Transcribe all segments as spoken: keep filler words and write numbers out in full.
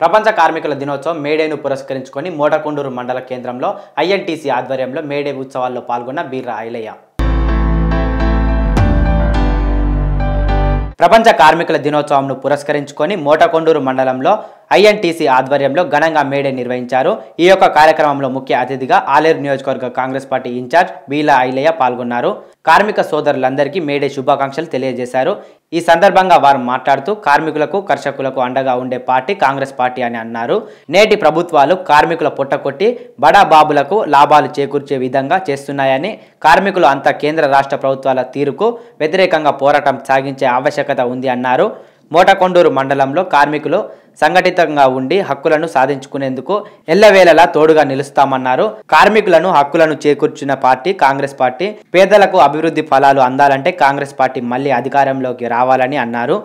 ప్రపంచ కార్మికుల దినోత్సవం మేడేను పురస్కరించుకొని మోటకొండూరు మండల కేంద్రంలో ఐఎన్టీసీ ఆధ్వర్యంలో మేడే ఉత్సవాల్లో పాల్గొన్న బీర్రా ఐలయ్య. ప్రపంచ కార్మికుల దినోత్సవంను పురస్కరించుకొని మోటకొండూరు మండలంలో ఐఎన్టీసీ ఆధ్వర్యంలో ఘనంగా మేడే నిర్వహించారు. ఈ యొక్క కార్యక్రమంలో ముఖ్య అతిథిగా ఆలేరు నియోజకవర్గ కాంగ్రెస్ పార్టీ ఇన్ఛార్జ్ బీర్రా ఐలయ్య పాల్గొన్నారు. కార్మిక సోదరులందరికీ మేడే శుభాకాంక్షలు తెలియజేశారు. ఈ సందర్భంగా వారు మాట్లాడుతూ కార్మికులకు కర్షకులకు అండగా ఉండే పార్టీ కాంగ్రెస్ పార్టీ అని అన్నారు. నేటి ప్రభుత్వాలు కార్మికుల పొట్టకొట్టి బడా బాబులకు లాభాలు చేకూర్చే విధంగా చేస్తున్నాయని, కార్మికులు అంతా కేంద్ర రాష్ట్ర ప్రభుత్వాల తీరుకు వ్యతిరేకంగా పోరాటం సాగించే ఆవశ్యకత ఉంది అన్నారు. మోటకొండూరు మండలంలో కార్మికులు సంఘటితంగా ఉండి హక్కులను సాధించుకునేందుకు ఎల్లవేళలా తోడుగా నిలుస్తామన్నారు. కార్మికులను హక్కులను చేకూర్చిన పార్టీ కాంగ్రెస్ పార్టీ. పేదలకు అభివృద్ధి ఫలాలు అందాలంటే కాంగ్రెస్ పార్టీ మళ్లీ అధికారంలోకి రావాలని అన్నారు.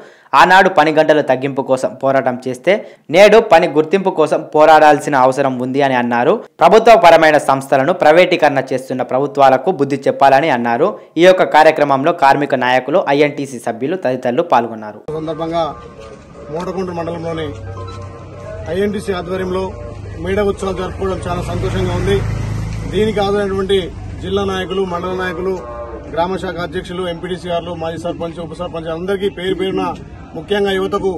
ఆనాడు పని గంటల తగ్గింపు కోసం పోరాటం చేస్తే నేడు పని గుర్తింపు కోసం పోరాడాల్సిన అవసరం ఉంది అని అన్నారు. ప్రభుత్వపరమైన సంస్థలను ప్రైవేటీకరణ చేస్తున్న ప్రభుత్వాలకు బుద్ధి చెప్పాలని అన్నారు. ఈ యొక్క కార్యక్రమంలో కార్మిక నాయకులు, ఐఎన్టీసీ సభ్యులు తదితరులు పాల్గొన్నారు. మోటకొండూరు మండలంలోని ఐఎన్టీసీ ఆధ్వర్యంలో మేడ ఉత్సవం జరుపుకోవడం చాలా సంతోషంగా ఉంది. దీనికి ఆదరైనటువంటి జిల్లా నాయకులు, మండల నాయకులు, గ్రామ శాఖ అధ్యక్షులు, ఎంపీటీసీ గారు, మాజీ సర్పంచ్, ఉప సర్పంచ్ అందరికీ పేరు పేరున ముఖ్యంగా యువతకు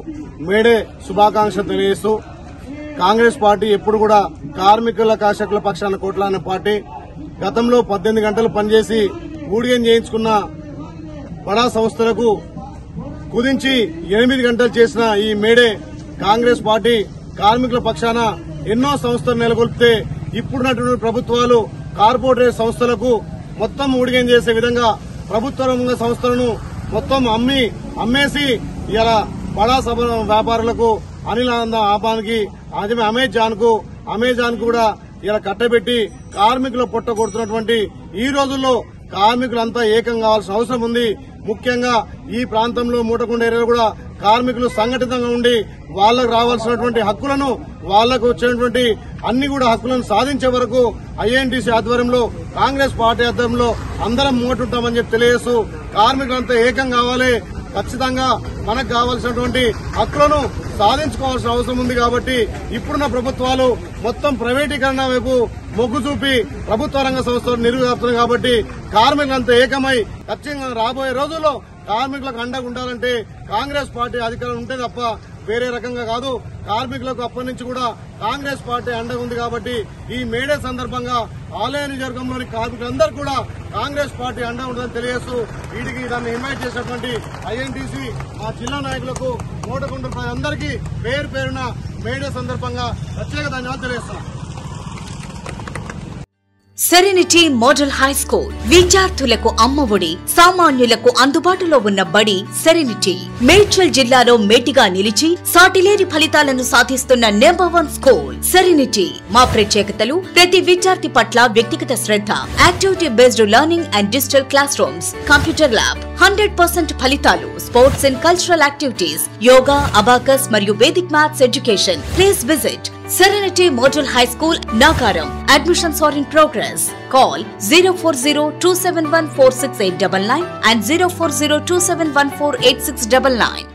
మేడే శుభాకాంక్షలు తెలియజేస్తూ, కాంగ్రెస్ పార్టీ ఎప్పుడు కూడా కార్మికుల కర్షకుల పక్షాన కోట్లాడిన పార్టీ. గతంలో పద్దెనిమిది గంటలు పనిచేసి ఊడియం చేయించుకున్న బడా సంస్థలకు కుదించి ఎనిమిది గంటలు చేసిన ఈ మేడే కాంగ్రెస్ పార్టీ కార్మికుల పక్షాన ఎన్నో సంస్థలు నెలకొల్పితే ఇప్పుడున్నటువంటి ప్రభుత్వాలు కార్పొరేట్ సంస్థలకు మొత్తం ఊడిగం చేసే విధంగా ప్రభుత్వ రంగ సంస్థలను మొత్తం అమ్మి అమ్మేసి ఇలా బడా సభ వ్యాపారులకు అనిల్ ఆనంద ఆపానికి అదే అమెజాన్ కు అమెజాన్ కు కూడా ఇలా కట్టబెట్టి కార్మికుల పొట్ట కొడుతున్నటువంటి ఈ రోజుల్లో కార్మికులంతా ఏకం కావాల్సిన అవసరం ఉంది. ముఖ్యంగా ఈ ప్రాంతంలో మూటకొండ ఏరియాలో కూడా కార్మికులు సంఘటితంగా ఉండి వాళ్లకు రావాల్సినటువంటి హక్కులను, వాళ్లకు వచ్చినటువంటి అన్ని కూడా హక్కులను సాధించే వరకు ఐఎన్టీసీ ఆధ్వర్యంలో, కాంగ్రెస్ పార్టీ ఆధ్వర్యంలో అందరం మూటుంటామని చెప్పి తెలియజేస్తూ, కార్మికులంతా ఏకం కావాలి. ఖచ్చితంగా మనకు కావాల్సినటువంటి హక్కులను సాధించుకోవాల్సిన అవసరం ఉంది. కాబట్టి ఇప్పుడున్న ప్రభుత్వాలు మొత్తం ప్రైవేటీకరణ వైపు మొగ్గు చూపి ప్రభుత్వ రంగ సంస్థలు నిరుగాపుతున్నాయి. కాబట్టి కార్మికులంతా ఏకమై ఖచ్చితంగా రాబోయే రోజుల్లో కార్మికులకు అండగా ఉండాలంటే కాంగ్రెస్ పార్టీ అధికారం ఉంటే తప్ప వేరే రకంగా కాదు. కార్మికులకు అప్పటి నుంచి కూడా కాంగ్రెస్ పార్టీ అండగా ఉంది. కాబట్టి ఈ మేడే సందర్భంగా ఆలయ నియోజకవర్గంలోని కార్మికులందరూ కూడా కాంగ్రెస్ పార్టీ అండగా ఉంటుందని తెలియజేస్తూ, వీటికి దాన్ని ఇన్వైట్ చేసినటువంటి ఐఎన్టీసీ ఆ జిల్లా నాయకులకు, మోటకొండూరు అందరికీ పేరు పేరున మేడే సందర్భంగా ప్రత్యేక ధన్యవాదాలు తెలియజేస్తున్నాను. సెరెనిటీ మోడల్ హై స్కూల్ విద్యార్థులకు అమ్మఒడి, సామాన్యులకు అందుబాటులో ఉన్న బడి సెరెనిటీ. మేడ్చల్ జిల్లాలో మేటిగా నిలిచి సాటిలేని ఫలితాలను సాధిస్తున్న నెంబర్ వన్ స్కూల్ సెరెనిటీ. మా ప్రత్యేకతలు: ప్రతి విద్యార్థి పట్ల వ్యక్తిగత శ్రద్ధ, activity based learning and digital classrooms, computer lab, hundred percent ఫలితాలు, sports and cultural activities, yoga, abacus మరియు Vedic maths education. Please visit Serenity Model High School, Nagaram. Admissions are in progress. Call zero four zero two seven one four six eight nine nine and zero four zero two seven one four eight six nine nine.